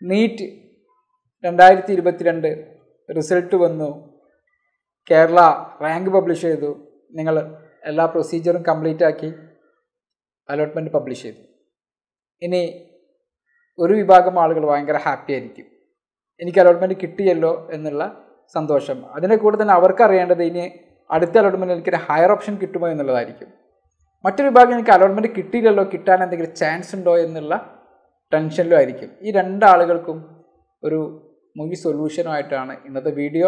NEET 2022 result vannu. Kerala rank publish chedu. Ningal ella procedure complete aaki allotment publish chedu. Ini oru vibhagam aalukal vayangara happy aayirikkum. Enikku allotment kittiyallo ennulla sandosham. Adine koode thanne avarku ariyandathu ini adutha allotment enikku oru higher option kittumo ennulladayirikkum. Material bag in allotment kitty low kitan and the chance and doy in the la tension loyalty. It and allegorkum Uru movie solution I turn another video.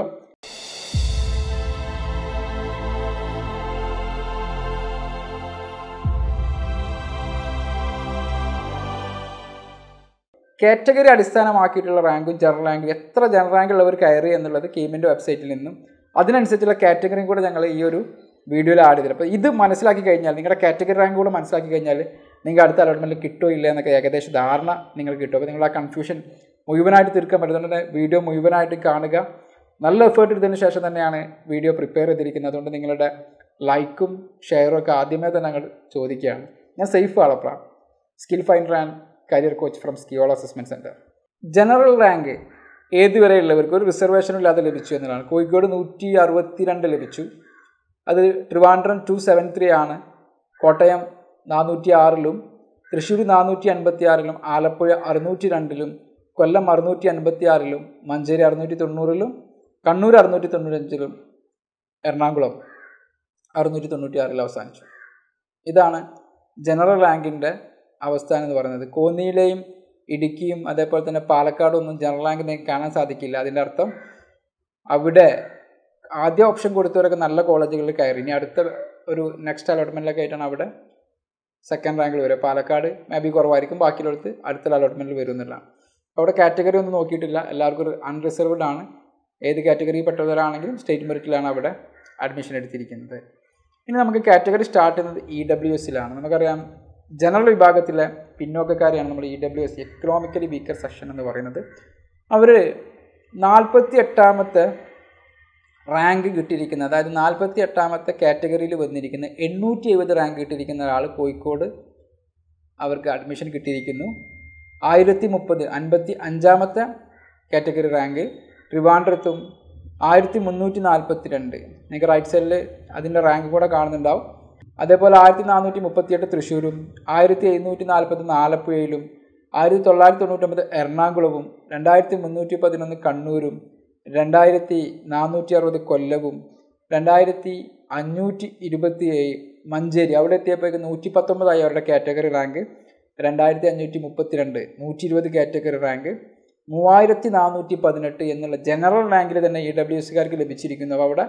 Category Adisana market or rank, general rank, etra general rank over carry and the leather came into website in them. Other than such a category go to the video la aadidira appo idu manasilakki kayinjal ningala category rank kuda manasilakki kayinjal ningal adutha allotment kitto illa enakku ekadesha dharana ningal kitto appo ningala confusion muyuvanayittu thirkkan padunnade video muyuvanayittu kaanuka nalla effort edutene shesham thaneyana video prepare edirikkana adonde ningalude like um share okka aadhyame than nangal chodikkanu nan safe alapra skill finder and career coach from Skiola assessment center general rank edu vare ullavarku oru reservation illade lebichu ennalana koyikodu 162 lebichu Trivandrum 273 Anna, Kottayam 406, Thrissur 456, Alappuzha 602, Kollam 656, Manjeri 690, Kannur 695, Ernakulam 696 അവസാനിച്ചു. ഇതാണ് general റാങ്കിന്റെ അവസ്ഥ എന്ന് പറയുന്നത്. കോന്നിയിലെയും ഇടുക്കിയും അതേപോലെ തന്നെ പാലക്കാട് ഒന്നും general റാങ്കിനെ കാണാൻ സാധിക്കില്ല. അതിന്റെ അർത്ഥം അവിടെ ആദ്യ ഓപ്ഷൻ കൊടുത്തവരൊക്കെ നല്ല കോളേജുകളിൽ കയറി ഇനി അടുത്ത ഒരു നെക്സ്റ്റ് അലോട്ട്മെന്റിലേക്ക് ആയിട്ടാണ് അവിടെ സെക്കൻഡ് റാങ്കിൽ വരിക പാലക്കാട് മേ ബി കുറവായിരിക്കും ബാക്കിയുള്ളടുത്ത് അടുത്ത അലോട്ട്മെന്റിൽ വരുന്നില്ല അവിടെ കാറ്റഗറി ഒന്നും നോക്കിയിട്ടില്ല എല്ലാവർക്കും ഒരു അൺറിസർവ്ഡ് ആണ് ഏത് കാറ്റഗറിയിൽ പെട്ടവരാണെങ്കിലും സ്റ്റേറ്റ് മെറിറ്റിലാണ് അവിടെ അഡ്മിഷൻ എടുത്തിരിക്കുന്നത് ഇനി നമുക്ക് കാറ്റഗറി സ്റ്റാർട്ട് ചെയ്യുന്നത് ഇഡബ്ല്യുഎസിലാണ് നമുക്കറിയാം ജനറൽ വിഭാഗത്തിലെ പിന്നോക്കക്കാരെയാണ് നമ്മൾ ഇഡബ്ല്യുഎസ് എക്കണോമിക്കലി വീക്കർ സെക്ഷൻ എന്ന് പറയുന്നത് അവർ 48ാമത്തെ rank കിട്ടിയിരിക്കുന്ന അതായത് 48ാമത്തെ കാറ്റഗറിയിൽ വന്നിരിക്കുന്ന 870 റാങ്ക് കിട്ടിയിരിക്കുന്ന ആൾ കോഴിക്കോട് അവർക്ക് അഡ്മിഷൻ കിട്ടിയിരിക്കുന്നു 1030 55ാമത്തെ കാറ്റഗറി റാങ്ക് തിരുവനന്തപുരത്തും 1342 നിങ്ങൾക്ക് റൈറ്റ് സൈഡിൽ അതിന്റെ റാങ്ക് കൂടെ കാണുന്നുണ്ടാവും അതേപോലെ 1438 തൃശ്ശൂരും 1744 ആലപ്പുഴയിലും 1999 എറണാകുളവും 2311 കണ്ണൂരും 2460 കൊല്ലവും 2527 മഞ്ചേരി അവിടെ എത്തിയപ്പോഴേക്കും 119 അവരുടെ കാറ്റഗറി റാങ്ക് 2532 120 കാറ്റഗറി റാങ്ക് 3418 എന്നുള്ള ജനറൽ റാങ്കിൽ തന്നെ ഇഡബ്ല്യുഎസ് കാർക്ക് ലഭിച്ചിരിക്കുന്നു അവിടെ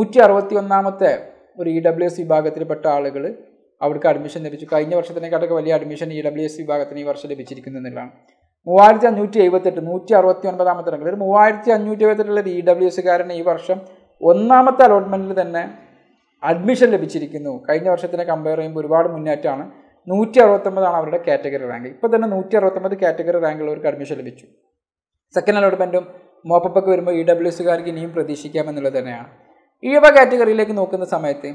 161ാമത്തെ ഒരു ഇഡബ്ല്യുഎസ് വിഭാഗത്തിൽപ്പെട്ട ആളുകൾ അവർക്ക് അഡ്മിഷൻ ലഭിച്ചു കഴിഞ്ഞ വർഷത്തിനേക്കാളൊക്കെ വലിയ അഡ്മിഷൻ ഇഡബ്ല്യുഎസ് വിഭാഗത്തിന് ഈ വർഷം ലഭിച്ചിരിക്കുന്നു എന്നുള്ളതാണ് 3578 169ാമത്തെ റാങ്കിൽ 3578 ഉള്ള ഇഡബ്ല്യുഎസ്കാരന് ഈ വർഷം ഒന്നാമത്തെ അലോട്ട്മെന്റിൽ തന്നെ അഡ്മിഷൻ ലഭിച്ചിരിക്കുന്നു കഴിഞ്ഞ വർഷത്തിനെ കമ്പയർ ചെയ്യുമ്പോൾ ഒരുപാട് മുന്നേറ്റമാണ് 169 ആണ് അവരുടെ കാറ്റഗറി റാങ്ക് ഇപ്പോൾ തന്നെ 169 കാറ്റഗറി റാങ്കുള്ളവർക്ക് അഡ്മിഷൻ ലഭിച്ചു സെക്കൻഡ് അലോട്ട്മെന്റും മോപ്പപ്പൊക്കെ വരുമ്പോൾ ഇഡബ്ല്യുഎസ്കാർക്ക് ഇനിയും പ്രതീക്ഷിക്കാമെന്നുള്ളത് തന്നെയാണ് ഈ വക കാറ്റഗറിയിലേക്ക് നോക്കുന്ന സമയത്ത്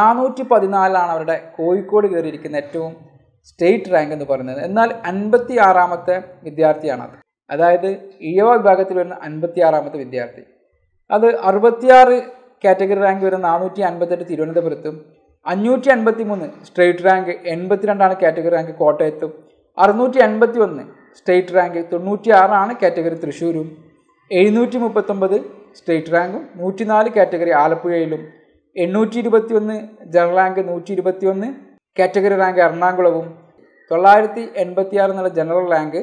414 അവരുടെ കോഴിക്കോട് കയറിയിരിക്കുന്ന ഏറ്റവും സ്റ്റേറ്റ് റാങ്ക് എന്ന് പറയുന്നത് എന്നാൽ 56ാമത്തെ വിദ്യാർത്ഥിയാണത് അതായത് ഇഴവ വിഭാഗത്തിൽ വരുന്ന 56ാമത്തെ വിദ്യാർത്ഥി അത് 66 കാറ്റഗറി റാങ്ക് വരുന്ന 458 തിരുവനന്തപുരത്തും 553 സ്റ്റേറ്റ് റാങ്ക് 82 കാറ്റഗറി റാങ്ക് കോട്ടയത്തും 681 സ്റ്റേറ്റ് റാങ്ക് 96 കാറ്റഗറി തൃശ്ശൂരും 739 സ്റ്റേറ്റ് റാങ്കും 104 കാറ്റഗറി ആലപ്പുഴയിലും 821 ജനറൽ റാങ്ക് 121 കാറ്റഗറി റാങ്ക് എറണാകുളവും 986 എന്നുള്ള ജനറൽ റാങ്ക്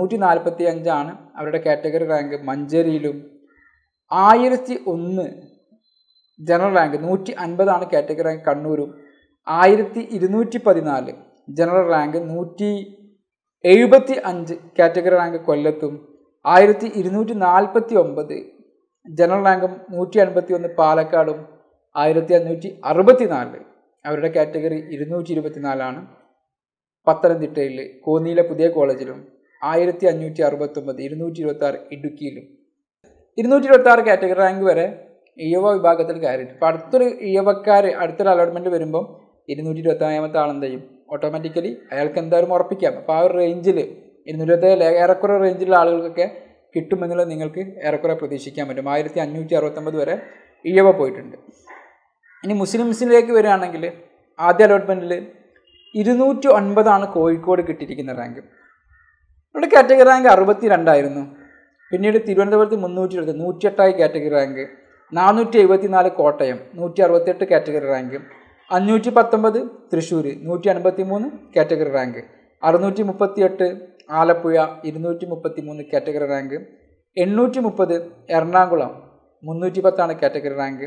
145 അവരുടെ കാറ്റഗറി റാങ്ക് മഞ്ചേരിയിലും 1001 ജനറൽ റാങ്ക് 150 കാറ്റഗറി റാങ്ക് കണ്ണൂരും 1214 ജനറൽ റാങ്ക് 175 കാറ്റഗറി റാങ്ക് കൊല്ലത്തും 1249 ജനറൽ റാങ്കും 151 പാലക്കാടും 1564 അവരുടെ കാറ്റഗറി 224 പത്തനംതിട്ടയിൽ കോന്നിയിലെ പുതിയ കോളേജിലും 1569 226 ഇടുക്കിയിലും 226 കാറ്റഗറി റാങ്ക് വരെ ഇയവ വിഭാഗത്തിൽ കയറിയിട്ട് അപ്പോൾ അടുത്തൊരു ഇയവക്കാർ അടുത്തൊരു അലോട്ട്മെൻറ്റ് വരുമ്പം 226ാമത്തെ ആളെന്തെയും ഓട്ടോമാറ്റിക്കലി അയാൾക്ക് എന്തായാലും ഉറപ്പിക്കാം അപ്പോൾ ആ ഒരു റേഞ്ചിൽ in the Annuity Patamad, Trishuri, Nuti and Batimun, category rank. Arnuti Mupatiate, Alapuya, Irnuti Mupatimun, category rank. Ennuti Mupade, Ernagulam, Munuti Patana category rank.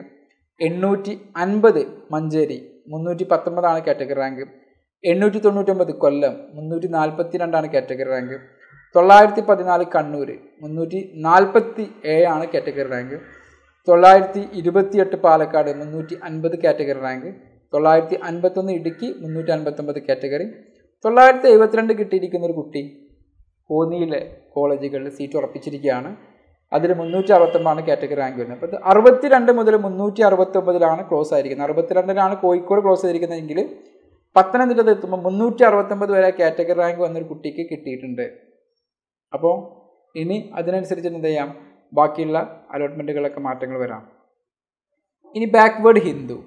Ennuti Anbade, Manjeri, Munuti Patamadana category rank. Ennuti Tonutum of the Kollam, Munuti Nalpatin and a category rank. Tolarti Padinali Kanuri, Munuti Nalpati A on a category rank. Tolarti Idubati at Palakada, Munuti Anbad category rank. Tolati Anbatoni Diki, Munutan Batamba the category. Tolati Evertrand Kittikan Ruti, Konile, College, seat or Pichiriana, other Munucha Ratamana category angular. But the Arbatir under Mother Munucha Arbatabadana cross Irigan, Arbatirana Koiko cross Irigan Angle, Patan the Munucha Ratamada category angle and could take a kit eaten day. Upon any other insertion in the Yam, Bakilla, allotment to Kalakamatangal Vera. In backward Hindu.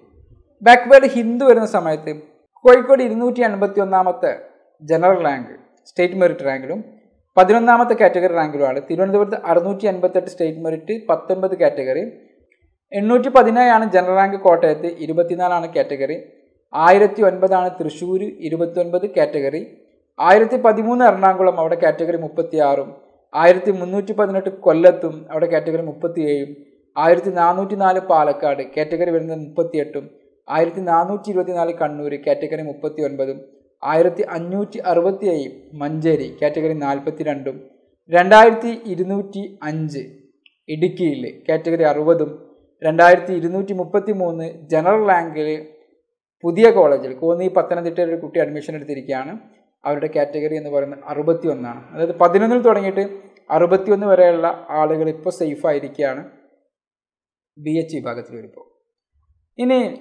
Backward Hindu in the Samathi, Koiko Irnuti and Bationamata, General Rank, State Merit Rank, Padranamata category Rank, Tirundavat Arnuti and Bathat State Merit, Pathamba the category, Enuti Padina and General Rank Kota, Irubatina on a category, Ayrati and Badana Trishuri, Irubatun by the category, Ayrati Padimuna Arnangulam out of category Mupatiarum, Ayrati Munuti Padana to Kolatum out of category Mupatiarum, Ayrati Nanutinale Palakad, category within Mupatiatum. Irati Nanuchi Rotinali Kanuri, category Mupation Badum, Irati Anuchi Arvati, Manjeri, category Nalpati Randum, Randairti Idnuti Anji, Idikil, category Arvadum, Randairti Idnuti Mupatimone, General Langle, Pudia College, Koni Patanatheta Kuti admission at the Ricana, out of category in the Varan Arbationa. The Padinal Tornate, Arbationa Varela, Allegripo Saifa Ricana, BHE Bagaturipo. In a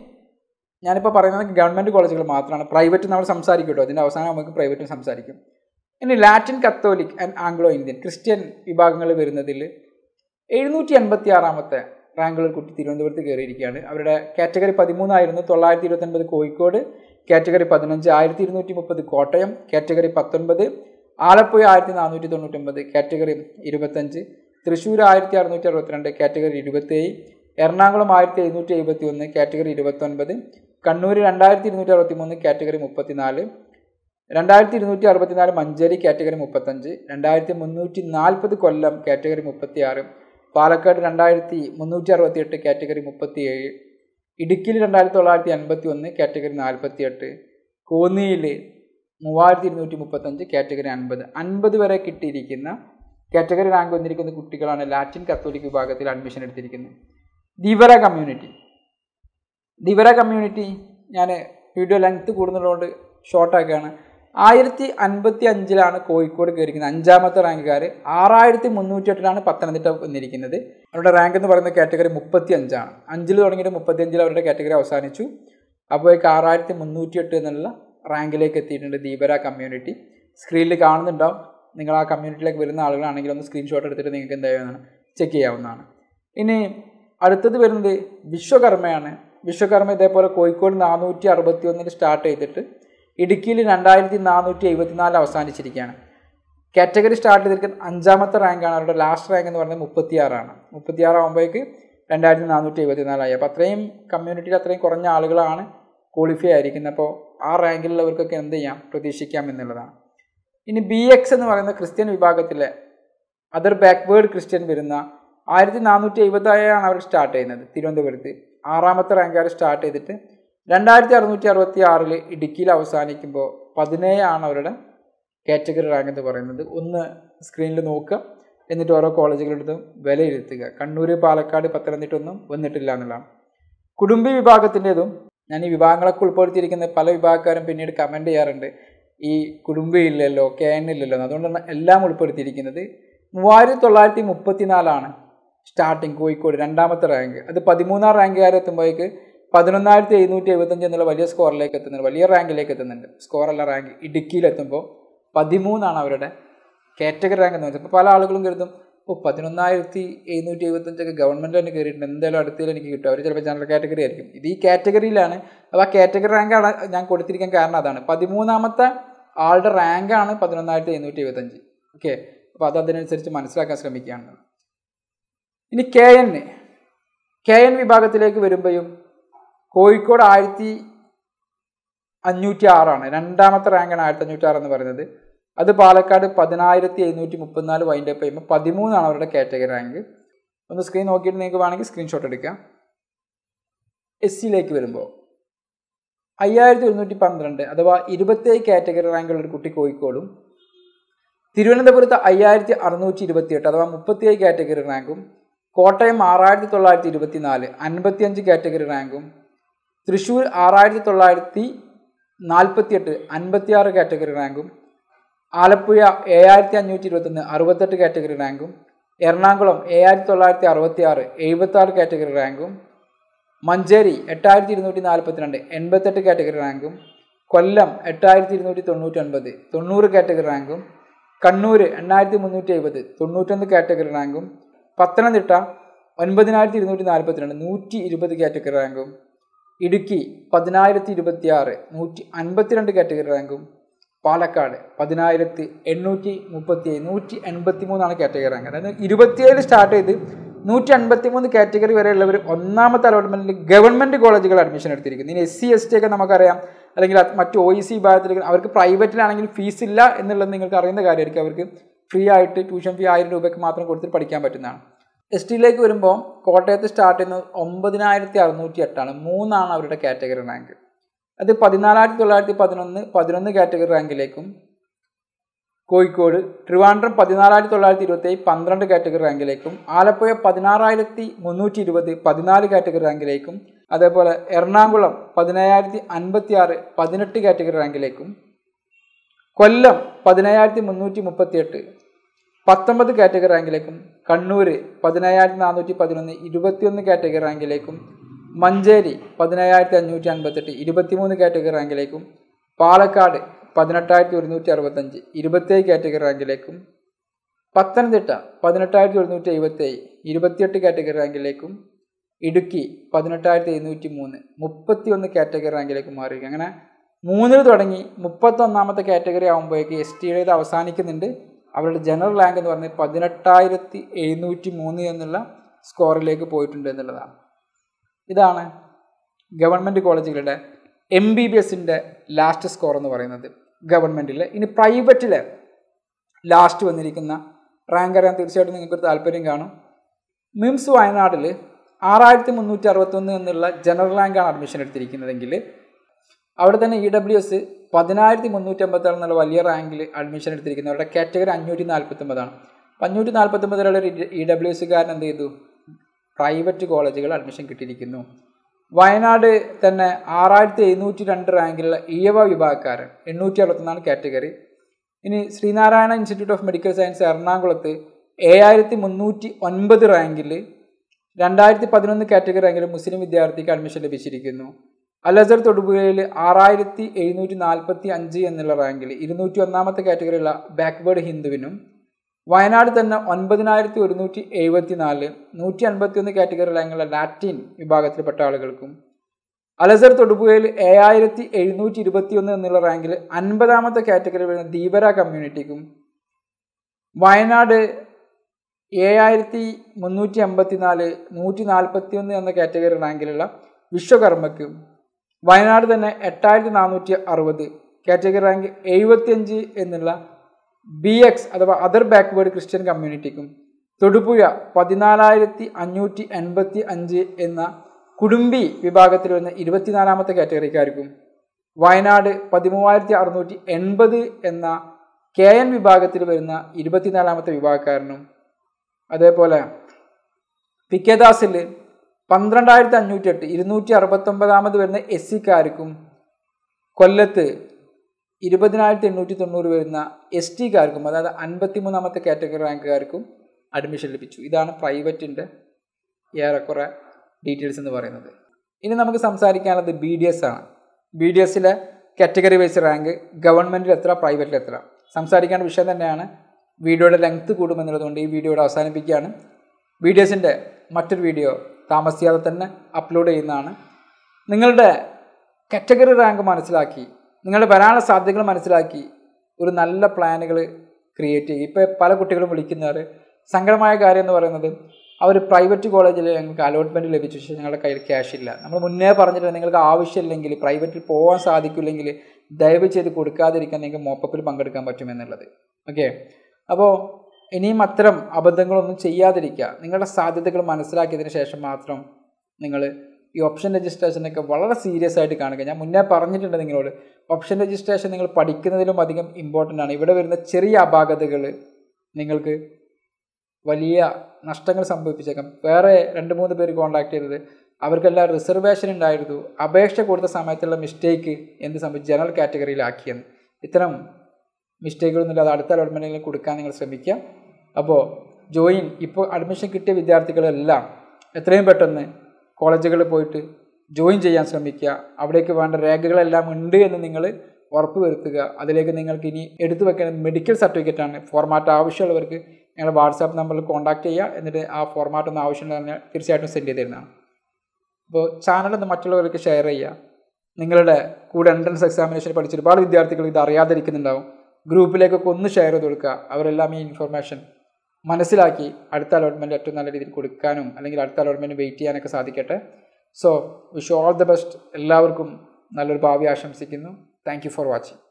I am going to government college. Private and private. In Latin Catholic and Anglo-Indian, Christian Ibagangal Virinadil, 756 Wrangler Kutti Tirundavathu category 13,929 Kozhikode, category 15,230 Kottayam, category 19, Alappuzha 1499, category 25, Thrissur 1662, category 27, Ernakulam 1771, category 29. Kannur 2263 category 34, 2264 Manjeri category 35, 2340 Kollam category 36, Palakkad 2368 category 37, Idukki 2951 category 48, Konil 3235 category 50. 50 വരെ കിട്ടിയിരിക്കുന്ന category rank വന്നിരിക്കുന്ന കുട്ടികളാണ് Latin Catholic വിഭാഗത്തിൽ admission എടുത്തിരിക്കുന്നത്. Divara community. Divara community, video length is short. 1055 ആണ് കോഴിക്കോട് കേറിക്കുന്ന അഞ്ചാമത്തെ റാങ്ക്കാരെ 6308 ആണ് പത്തനംതിട്ട വന്നിരിക്കുന്നത്. അവരുടെ റാങ്ക് എന്ന് പറയുന്ന കാറ്റഗറി 35 ആണ്. 5 ൽ തുടങ്ങിയിട്ട് 35 ൽ അവരുടെ കാറ്റഗറി അവസാനിച്ചു. അപ്പോഴേക്ക് 6308 എന്നുള്ള റാങ്കിലേക്ക് എത്തിയിട്ടുണ്ട് ദിവര കമ്മ്യൂണിറ്റി. സ്ക്രീനിൽ കാണുന്നുണ്ടാവും. നിങ്ങൾ ആ കമ്മ്യൂണിറ്റിയിലേക്ക് വരുന്ന ആളുകളാണെങ്കിൽ ഒന്ന് സ്ക്രീൻഷോട്ട് എടുത്തിട്ട് നിങ്ങൾക്ക് എന്തായാലും ചെക്ക് ചെയ്യാവുന്നതാണ്. ഇനി അടുത്തത് വരുന്നത് വിശ്വകർമ്മയാണ്. വിശ്വകർമ്മ ഇതേപോലെ കോഴിക്കോട് 461 ൽ സ്റ്റാർട്ട് ചെയ്തിട്ട് ഇടുക്കിയിൽ 2474 അവസാനിച്ചിരിക്കുകയാണ്. കാറ്റഗറി സ്റ്റാർട്ട് ചെയ്തിരിക്കുന്ന അഞ്ചാമത്തെ റാങ്കാണ്. അവരുടെ ലാസ്റ്റ് റാങ്ക് എന്ന് പറയുന്നത് 36 ആണ്. 36 ആവുമ്പോഴേക്ക് 2474 ആയി. അപ്പോൾ അത്രയും കമ്മ്യൂണിറ്റിയിൽ അത്രയും കുറഞ്ഞ ആളുകളാണ് ക്വാളിഫൈ ആയിരിക്കുന്നത്. അപ്പോൾ ആ റാങ്കിലുള്ളവർക്കൊക്കെ എന്ത് ചെയ്യാം പ്രതീക്ഷിക്കാം എന്നുള്ളതാണ്. ഇനി BX എന്ന് പറയുന്ന ക്രിസ്ത്യൻ വിഭാഗത്തിലെ അതർ ബാക്ക്വേർഡ് ക്രിസ്ത്യൻ വരുന്ന 1457 അവർ സ്റ്റാർട്ട് ചെയ്യുന്നത് തിരുവനന്തപുരത്ത്. ആറാമത്തെ റാങ്കാർ സ്റ്റാർട്ട് ചെയ്തിട്ട് 2666 ഇടുക്കിയിൽ അവസാനിക്കുമ്പോൾ 17 ആണ് അവരുടെ കാറ്റഗറി റാങ്ക് എന്ന് പറയുന്നത്. ഒന്ന് സ്ക്രീനിൽ നോക്കുക, എന്നിട്ട് ഓരോ കോളേജുകളെടുത്തും വിലയിരുത്തുക. കണ്ണൂർ, പാലക്കാട്, പത്തനംതിട്ട ഒന്നും വന്നിട്ടില്ല എന്നുള്ളതാണ്. കുടുംബ വിഭാഗത്തിൻ്റെതും ഞാൻ ഈ വിഭാഗങ്ങളൊക്കെ ഉൾപ്പെടുത്തിയിരിക്കുന്ന പല വിഭാഗക്കാരും പിന്നീട് കമൻറ്റ് ചെയ്യാറുണ്ട് ഈ കുടുംബയില്ലല്ലോ, KN ഇല്ലല്ലോ. അതുകൊണ്ടാണ് എല്ലാം ഉൾപ്പെടുത്തിയിരിക്കുന്നത്. 3934 starting Kozhikode, രണ്ടാമത്തെ റാങ്ക്. അത് 13 റാങ്കുകാരെ എത്തുമ്പോഴേക്ക് 11775 എന്നുള്ള വലിയ സ്കോറിലേക്ക് എത്തുന്നുണ്ട്, വലിയ റാങ്കിലേക്ക് എത്തുന്നുണ്ട്. സ്കോറല്ല റാങ്ക്. ഇടുക്കിയിലെത്തുമ്പോൾ 13 ആണ് അവരുടെ category rank എന്ന് വെച്ചാൽ പല ആളുകളും കേൾക്കും ഓ 11775 ഒക്കെ ഗവൺമെന്റ് തന്നെ കേറിയിട്ടുണ്ട് എന്തായാലും അടുത്തതിൽ എനിക്ക് കിട്ടും അവർ ചിലപ്പോൾ ജനറൽ കാറ്റഗറി ആയിരിക്കും ഇത് ഈ കാറ്റഗറിയിലാണ് അപ്പോൾ ആ കാറ്റഗറി റാങ്ക് ആണ് ഞാൻ കൊടുത്തിരിക്കാൻ കാരണം അതാണ് 13ാമത്തെ ആളുടെ റാങ്ക് ആണ് 11775 ഓക്കേ അപ്പോൾ അത് അതിനനുസരിച്ച് മനസ്സിലാക്കാൻ ശ്രമിക്കുകയാണ് ഇനി KN വിഭാഗത്തിലേക്ക് വരുമ്പോൾ കോഴിക്കോട് 1506 ആണ് രണ്ടാമത്തെ റാങ്ക് ആണ് 1506 എന്ന് പറയുന്നത് അത് പാലക്കാട് 10734 വൈൻഡ് അപ്പ് ചെയ്യുമ്പോൾ 13 ആണ് അവരുടെ കാറ്റഗറി റാങ്ക് ഒന്ന് സ്ക്രീൻ നോക്കിയിട്ട് നിങ്ങൾക്ക് വേണമെങ്കിൽ സ്ക്രീൻഷോട്ട് എടുക്കാം SC ലേക്ക് വരുമ്പോൾ 5112 അഥവാ 27 കാറ്റഗറി റാങ്ക് ഉള്ള ഒരു കുട്ടി കോഴിക്കോടും തിരുവനന്തപുരത്ത് 5628 അഥവാ 37 കാറ്റഗറി റാങ്കും കോട്ടയം 6924 55 കാറ്റഗറി റാങ്കും തൃശ്ശൂർ 6948 56 കാറ്റഗറി റാങ്കും ആലപ്പുഴ 7521 68 കാറ്റഗറി റാങ്കും എറണാകുളം 7966 76 കാറ്റഗറി റാങ്കും മഞ്ചേരി 8242 88 കാറ്റഗറി റാങ്കും കൊല്ലം 8299 90 കാറ്റഗറി റാങ്കും കണ്ണൂർ 8370 91 കാറ്റഗറി റാങ്കും പത്തനംതിട്ട 9242 120 കാറ്റഗറി റാങ്കും ഇടുക്കി 10026 152 കാറ്റഗറി റാങ്കും പാലക്കാട് 10837 183 കാറ്റഗറി റാങ്ക് അതായത് 27 സ്റ്റാർട്ട് ചെയ്ത് 153 കാറ്റഗറി വരെയുള്ളവർ ഒന്നാമത്തെ അലോട്ട്മെന്റിൽ ഗവൺമെന്റ് കോളേജുകൾ അഡ്മിഷൻ എടുത്തിരിക്കുന്നു. ഇനി SC ST ഒക്കെ നമുക്കറിയാം അല്ലെങ്കിൽ മറ്റ് OEC വിഭാഗത്തിലേക്ക് അവർക്ക് പ്രൈവറ്റിലാണെങ്കിൽ ഫീസ് ഇല്ല എന്നുള്ളത് നിങ്ങൾക്ക് അറിയുന്ന കാര്യമായിരിക്കും അവർക്ക് ഫ്രീ ആയിട്ട് ട്യൂഷൻ ഫീ 1000 രൂപയ്ക്ക് മാത്രം കൊടുത്തിട്ട് പഠിക്കാൻ പറ്റുന്നതാണ്. ST ലേക്ക് വരുമ്പോൾ കോട്ടയത്ത് സ്റ്റാർട്ട് ചെയ്യുന്നത് 9608 3 അവരുടെ കാറ്റഗറി റാങ്ക് അത് 14911 11 കാറ്റഗറി റാങ്കിലേക്കും കോഴിക്കോട് ട്രിവാൻഡ്രം 14927 12 കാറ്റഗറി റാങ്കിലേക്കും ആലപ്പുഴ 16320 14 കാറ്റഗറി റാങ്കിലേക്കും അതേപോലെ എറണാകുളം 17056 18 കാറ്റഗറി റാങ്കിലേക്കും കൊല്ലം 17338 19 കാറ്റഗറി റാങ്കിലേക്കും കണ്ണൂർ 17411 21 കാറ്റഗറി റാങ്കിലേക്കും മഞ്ചേരി 17558 23 കാറ്റഗറി റാങ്കിലേക്കും പാലക്കാട് 18165 27 കാറ്റഗറി റാങ്കിലേക്കും പത്തനംതിട്ട 18177 28 കാറ്റഗറി റാങ്കിലേക്കും ഇടുക്കി 18703 31 കാറ്റഗറി റാങ്കിലേക്കും മാറി അങ്ങനെ 3 തുടങ്ങി 31ാമത്തെ കാറ്റഗറി ആകുമ്പോഴേക്ക് ST യുടെ അവസാനിക്കുന്നുണ്ട് അവരുടെ ജനറൽ റാങ്ക് എന്ന് പറഞ്ഞാൽ 18703 എന്നുള്ള സ്കോറിലേക്ക് പോയിട്ടുണ്ട് എന്നുള്ളതാണ് ഇതാണ് ഗവൺമെൻറ് കോളേജുകളുടെ MBBSന്റെ ലാസ്റ്റ് സ്കോർ എന്ന് പറയുന്നത് ഗവൺമെൻറ്റിലെ ഇനി പ്രൈവറ്റിലെ ലാസ്റ്റ് വന്നിരിക്കുന്ന റാങ്ക് അറിയാൻ തീർച്ചയായിട്ടും നിങ്ങൾക്കൊരു താല്പര്യം കാണും മിംസ് വയനാട്ടിൽ 6361 എന്നുള്ള ജനറൽ റാങ്കാണ് അഡ്മിഷൻ എടുത്തിരിക്കുന്നതെങ്കിൽ അവിടെ തന്നെ EWS 10356 എന്നുള്ള വലിയ റാങ്കിൽ അഡ്മിഷൻ എടുത്തിരിക്കുന്ന അവരുടെ കാറ്റഗറി 549 549 EWSകാരൻ എന്ത് ചെയ്തു പ്രൈവറ്റ് കോളേജുകൾ അഡ്മിഷൻ കിട്ടിയിരിക്കുന്നു വയനാട് തന്നെ 6702 റാങ്കിലുള്ള ഇയവ വിഭാഗക്കാരൻ 861 കാറ്റഗറി ഇനി Sree Narayana institute of medical science എറണാകുളത്ത് 7309 റാങ്കിൽ 2011 കാറ്റഗറി റാങ്കിൽ മുസ്ലിം വിദ്യാർത്ഥിക്ക് അഡ്മിഷൻ ലഭിച്ചിരിക്കുന്നു അലസർ തൊടുപുഴയിൽ 6745 എന്നുള്ള റാങ്കിൽ 201ാമത്തെ കാറ്റഗറിയുള്ള ബാക്ക്വേർഡ് ഹിന്ദുവിനും വയനാട് തന്നെ 19174 151 കാറ്റഗറിയിലുള്ള ലാറ്റിൻ വിഭാഗത്തിൽപ്പെട്ട ആളുകൾക്കും അലസർ തൊടുപുഴയിൽ 7121 എന്നുള്ള റാങ്കിൽ 50ാമത്തെ കാറ്റഗറി വരുന്ന ദീപര കമ്മ്യൂണിറ്റിക്കും വയനാട് 7354 141 എന്ന കാറ്റഗറി റാങ്കിലുള്ള വിശ്വകർമ്മയ്ക്കും വയനാട് തന്നെ 8460 കാറ്റഗറി റാങ്ക് 75 എന്നുള്ള BX അഥവാ അതർ ബാക്ക്വേർഡ് ക്രിസ്ത്യൻ കമ്മ്യൂണിറ്റിക്കും തൊടുപുഴ 14585 എന്ന കുടുംബി വിഭാഗത്തിൽ വരുന്ന 24ാമത്തെ കാറ്റഗറിക്കാർക്കും വയനാട് 13680 എന്ന KN വിഭാഗത്തിൽ വരുന്ന 24ാമത്തെ വിഭാഗക്കാരനും അതേപോലെ PK ദാസിൽ 12508 269ാമത് വരുന്ന SC കാർക്കും കൊല്ലത്ത് 20890 വരുന്ന ST കാർക്കും അതായത് 53ാമത്തെ കാറ്റഗറി റാങ്കുകാർക്കും അഡ്മിഷൻ ലഭിച്ചു ഇതാണ് പ്രൈവറ്റിൻ്റെ ഏറെക്കുറെ ഡീറ്റെയിൽസ് എന്ന് പറയുന്നത് ഇനി നമുക്ക് സംസാരിക്കാനുള്ളത് BDS ആണ് BDS ലെ കാറ്റഗറി വൈസ് റാങ്ക് ഗവൺമെൻറ്റിൽ എത്ര പ്രൈവറ്റിൽ എത്ര സംസാരിക്കേണ്ട വിഷയം തന്നെയാണ് video length കൂടും എന്നുള്ളതുകൊണ്ട് ഈ വീഡിയോ അവസാനിപ്പിക്കുകയാണ് BDSന്റെ മറ്റൊരു വീഡിയോ താമസിയാതെ തന്നെ അപ്ലോഡ് ചെയ്യുന്നതാണ് നിങ്ങളുടെ കാറ്റഗറി റാങ്ക് മനസ്സിലാക്കി നിങ്ങളുടെ വരാനുള്ള സാധ്യതകൾ മനസ്സിലാക്കി ഒരു നല്ല പ്ലാനുകൾ ക്രിയേറ്റ് ചെയ്യുക ഇപ്പോൾ പല കുട്ടികളും വിളിക്കുന്നവർ സംഘടമായ കാര്യം എന്ന് പറയുന്നത് അവർ പ്രൈവറ്റ് കോളേജിൽ ഞങ്ങൾക്ക് അലോട്ട്മെന്റ് ലഭിച്ചു പക്ഷേ ഞങ്ങളുടെ കയ്യിൽ ക്യാഷ് ഇല്ല നമ്മൾ മുന്നേ പറഞ്ഞിട്ടുണ്ട് നിങ്ങൾക്ക് ആവശ്യമില്ലെങ്കിൽ പ്രൈവറ്റിൽ പോകാൻ സാധിക്കില്ലെങ്കിൽ ദയവ് ചെയ്ത് കൊടുക്കാതിരിക്കാൻ നിങ്ങൾക്ക് മോപ്പപ്പിൽ പങ്കെടുക്കാൻ പറ്റുമെന്നുള്ളത് ഓക്കേ അപ്പോൾ ഇനിയും അത്തരം അബദ്ധങ്ങളൊന്നും ചെയ്യാതിരിക്കുക നിങ്ങളുടെ സാധ്യതകൾ മനസ്സിലാക്കിയതിനു ശേഷം മാത്രം നിങ്ങൾ ഈ ഓപ്ഷൻ രജിസ്ട്രേഷനൊക്കെ വളരെ സീരിയസ് ആയിട്ട് കാണുക ഞാൻ മുന്നേ പറഞ്ഞിട്ടുണ്ട് നിങ്ങളോട് ഓപ്ഷൻ രജിസ്ട്രേഷൻ നിങ്ങൾ പഠിക്കുന്നതിലും അധികം ഇമ്പോർട്ടൻ്റ് ആണ് ഇവിടെ വരുന്ന ചെറിയ അപാകതകൾ നിങ്ങൾക്ക് വലിയ നഷ്ടങ്ങൾ സംഭവിപ്പിച്ചേക്കാം വേറെ 2-3 പേര് കോണ്ടാക്ട് ചെയ്തത് അവർക്കെല്ലാം റിസർവേഷൻ ഉണ്ടായിരുന്നു അപേക്ഷ കൊടുത്ത സമയത്തുള്ള മിസ്റ്റേക്ക് എന്ത് സംഭവിച്ചു ജനറൽ കാറ്റഗറിയിലാക്കിയെന്ന് ഇത്തരം മിസ്റ്റേക്കുകളൊന്നുമില്ലാതെ അടുത്ത അലോട്ട്മെൻറ്റിൽ കൊടുക്കാൻ നിങ്ങൾ ശ്രമിക്കുക അപ്പോൾ ജോയിൻ ഇപ്പോൾ അഡ്മിഷൻ കിട്ടിയ വിദ്യാർത്ഥികളെല്ലാം എത്രയും പെട്ടെന്ന് കോളേജുകളിൽ പോയിട്ട് ജോയിൻ ചെയ്യാൻ ശ്രമിക്കുക അവിടേക്ക് വേണ്ട രേഖകളെല്ലാം ഉണ്ട് എന്ന് നിങ്ങൾ ഉറപ്പ് വരുത്തുക അതിലേക്ക് നിങ്ങൾക്ക് ഇനി എടുത്തു വെക്കേണ്ട മെഡിക്കൽ സർട്ടിഫിക്കറ്റാണ് ഫോർമാറ്റ് ആവശ്യമുള്ളവർക്ക് ഞങ്ങളുടെ വാട്സാപ്പ് നമ്പറിൽ കോൺടാക്ട് ചെയ്യുക എന്നിട്ട് ആ ഫോർമാറ്റ് ഒന്ന് ആവശ്യമുണ്ടെന്ന് തീർച്ചയായിട്ടും സെൻഡ് ചെയ്ത് തരുന്നതാണ് അപ്പോൾ ചാനലൊന്ന് മറ്റുള്ളവർക്ക് ഷെയർ ചെയ്യുക നിങ്ങളുടെ കൂടെ എൻട്രൻസ് എക്സാമിനേഷൻ പഠിച്ച ഒരുപാട് വിദ്യാർത്ഥികൾ ഇത് അറിയാതിരിക്കുന്നുണ്ടാവും ഗ്രൂപ്പിലേക്കൊക്കെ ഒന്ന് ഷെയർ ചെയ്ത് കൊടുക്കുക അവരെല്ലാം ഈ ഇൻഫർമേഷൻ മനസ്സിലാക്കി അടുത്ത അലോട്ട്മെൻറ്റ് ഏറ്റവും നല്ല രീതിയിൽ കൊടുക്കാനും അല്ലെങ്കിൽ അടുത്ത അലോട്ട്മെൻറ്റ് വെയിറ്റ് ചെയ്യാനൊക്കെ സാധിക്കട്ടെ so wish you all the best എല്ലാവർക്കും നല്ലൊരു ഭാവി ആശംസിക്കുന്നു താങ്ക് യു ഫോർ വാച്ചിങ്